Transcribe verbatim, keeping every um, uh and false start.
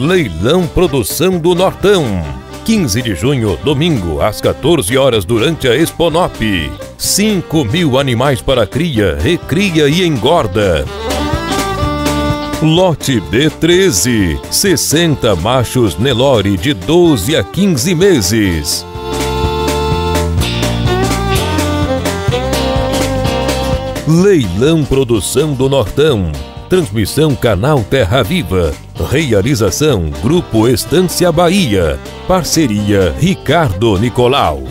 Leilão Produção do Nortão. quinze de junho, domingo, às quatorze horas, durante a Exponop. cinco mil animais para cria, recria e engorda. Lote B treze, sessenta machos Nelore de doze a quinze meses. Leilão Produção do Nortão. Transmissão Canal Terra Viva. Realização Grupo Estância Bahia. Parceria Ricardo Nicolau.